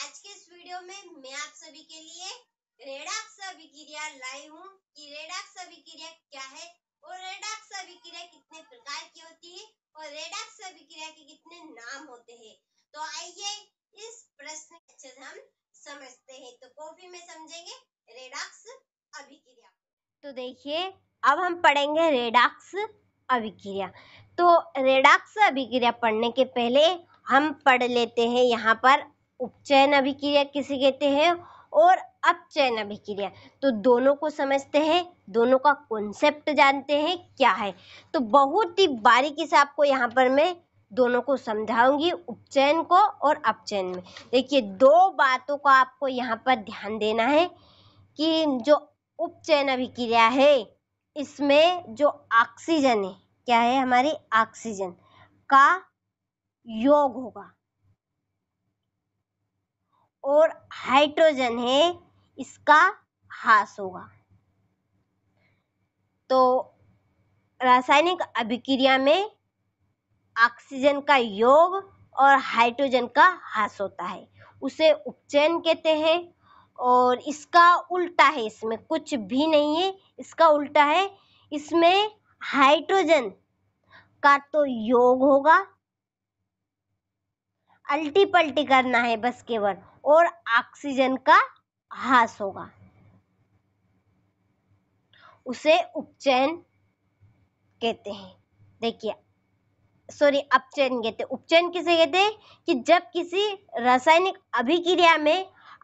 आज के इस वीडियो में मैं आप सभी के लिए रेडॉक्स अभिक्रिया लाई हूँ कि रेडॉक्स अभिक्रिया क्या है और रेडॉक्स अभिक्रिया कितने प्रकार की होती है और रेडॉक्स अभिक्रिया के कितने नाम होते हैं। तो आइए इस प्रश्न अच्छे से हम समझते हैं। तो कॉपी में समझेंगे रेडॉक्स अभिक्रिया। तो देखिए अब हम पढ़ेंगे रेडॉक्स अभिक्रिया। तो रेडॉक्स अभिक्रिया पढ़ने के पहले हम पढ़ लेते हैं यहाँ पर उपचयन अभिक्रिया किसे कहते हैं और अपचयन अभिक्रिया। तो दोनों को समझते हैं, दोनों का कॉन्सेप्ट जानते हैं क्या है। तो बहुत ही बारीकी से आपको यहाँ पर मैं दोनों को समझाऊंगी, उपचयन को और अपचयन में। देखिए दो बातों का आपको यहाँ पर ध्यान देना है कि जो उपचयन अभिक्रिया है इसमें जो ऑक्सीजन है, क्या है हमारी ऑक्सीजन का योग होगा और हाइड्रोजन है इसका ह्रास होगा। तो रासायनिक अभिक्रिया में ऑक्सीजन का योग और हाइड्रोजन का ह्रास होता है, उसे उपचयन कहते हैं। और इसका उल्टा है, इसमें कुछ भी नहीं है, इसका उल्टा है। इसमें हाइड्रोजन का तो योग होगा, अल्टी पल्टी करना है बस केवल, और ऑक्सीजन का ह्रास होगा, उसे उपचयन कहते हैं। देखिए सॉरी अपचयन कहते हैं। उपचयन किसे कहते हैं कि जब किसी रासायनिक अभिक्रिया में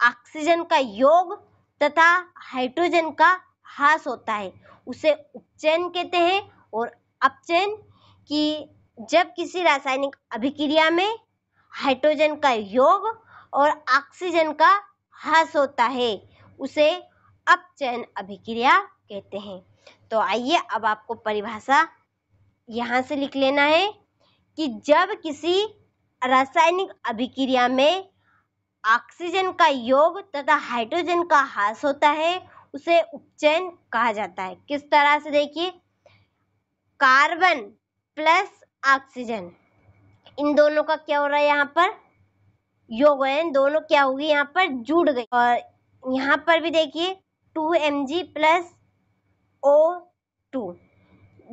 ऑक्सीजन का योग तथा हाइड्रोजन का ह्रास होता है उसे उपचयन कहते हैं। और अपचयन कि जब किसी रासायनिक अभिक्रिया में हाइड्रोजन का योग और ऑक्सीजन का ह्रास होता है उसे अपचयन अभिक्रिया कहते हैं। तो आइए अब आपको परिभाषा यहाँ से लिख लेना है कि जब किसी रासायनिक अभिक्रिया में ऑक्सीजन का योग तथा हाइड्रोजन का ह्रास होता है उसे उपचयन कहा जाता है। किस तरह से देखिए, कार्बन प्लस ऑक्सीजन इन दोनों का क्या हो रहा है यहाँ पर योग है, इन दोनों क्या होगी यहाँ पर जुड़ गई। और यहाँ पर भी देखिए 2Mg प्लस O2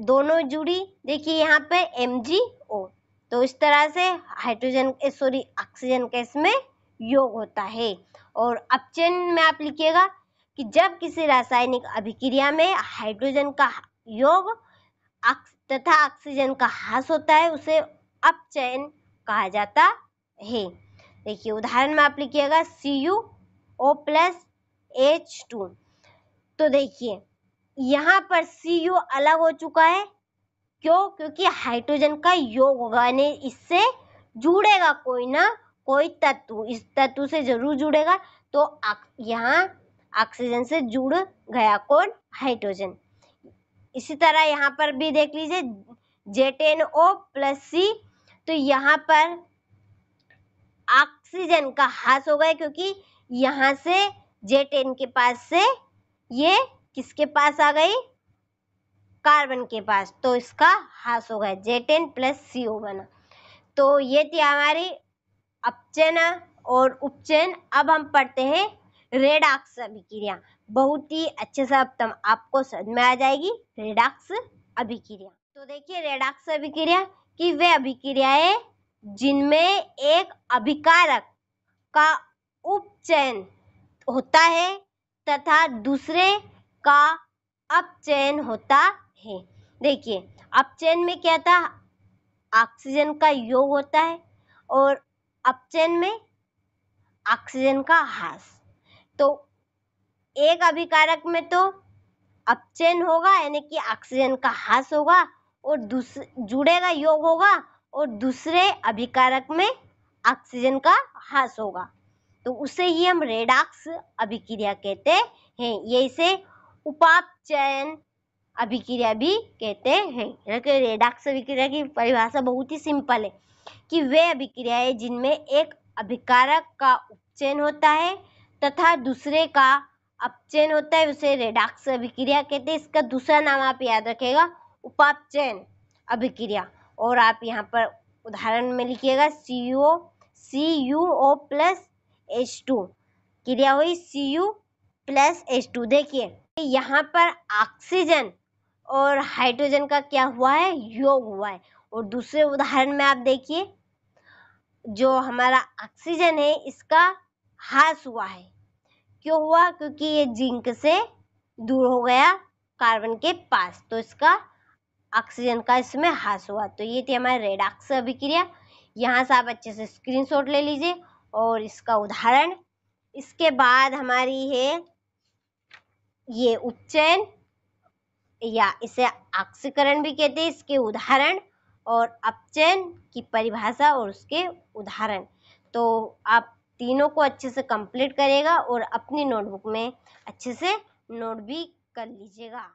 दोनों जुड़ी, देखिए यहाँ पे MgO। तो इस तरह से ऑक्सीजन का इसमें योग होता है। और अपचयन में आप लिखिएगा कि जब किसी रासायनिक अभिक्रिया में हाइड्रोजन का योग तथा ऑक्सीजन का ह्रास होता है उसे अपचयन कहा जाता है। देखिए उदाहरण में आप लिखिएगा CuO प्लस H2। तो देखिए यहाँ पर Cu अलग हो चुका है, क्यों? क्योंकि हाइड्रोजन का योग होगा यानी इससे जुड़ेगा कोई ना कोई तत्व, इस तत्व से जरूर जुड़ेगा। तो यहाँ ऑक्सीजन से जुड़ गया कौन? हाइड्रोजन। इसी तरह यहाँ पर भी देख लीजिए ZnO प्लस C। तो यहाँ पर ऑक्सीजन का ह्रास हो गया क्योंकि यहाँ से ZN के पास से ये किसके पास आ गई? कार्बन के पास। तो इसका ह्रास हो गया, ZN प्लस CO बना। तो ये थी हमारी अपचयन और उपचयन। अब हम पढ़ते हैं रेडॉक्स अभिक्रिया। बहुत ही अच्छे से अब आपको समझ में आ जाएगी रेडॉक्स अभिक्रिया। तो देखिए रेडॉक्स अभिक्रिया कि वे अभिक्रियाएं जिनमें एक अभिकारक का उपचयन होता है तथा दूसरे का अपचयन होता है। देखिए अपचयन में क्या था? ऑक्सीजन का योग होता है और अपचयन में ऑक्सीजन का ह्रास। तो एक अभिकारक में तो अपचयन होगा यानी कि ऑक्सीजन का ह्रास होगा और दूसरे जुड़ेगा योग होगा, और दूसरे अभिकारक में ऑक्सीजन का ह्रास होगा। तो उसे ही हम रेडॉक्स अभिक्रिया कहते हैं, ये इसे उपापचयन अभिक्रिया भी कहते हैं। देखिए रेडॉक्स अभिक्रिया की परिभाषा बहुत ही सिंपल है कि वे अभिक्रियाएं जिनमें एक अभिकारक का उपचयन होता है तथा दूसरे का अपचयन होता है उसे रेडॉक्स अभिक्रिया कहते हैं। इसका दूसरा नाम आप याद रखेगा उपापचयन अभिक्रिया। और आप यहाँ पर उदाहरण में लिखिएगा CuO प्लस H2 क्रिया हुई Cu प्लस H2। देखिए यहाँ पर ऑक्सीजन और हाइड्रोजन का क्या हुआ है, योग हुआ है। और दूसरे उदाहरण में आप देखिए जो हमारा ऑक्सीजन है इसका ह्रास हुआ है, क्यों हुआ, क्योंकि ये जिंक से दूर हो गया कार्बन के पास, तो इसका ऑक्सीजन का इसमें ह्रास हुआ। तो ये थी हमारी रेडॉक्स अभिक्रिया। यहाँ से आप अच्छे से स्क्रीनशॉट ले लीजिए और इसका उदाहरण। इसके बाद हमारी है ये उपचयन या इसे ऑक्सीकरण भी कहते हैं, इसके उदाहरण और अपचयन की परिभाषा और उसके उदाहरण। तो आप तीनों को अच्छे से कंप्लीट करिएगा और अपनी नोटबुक में अच्छे से नोट भी कर लीजिएगा।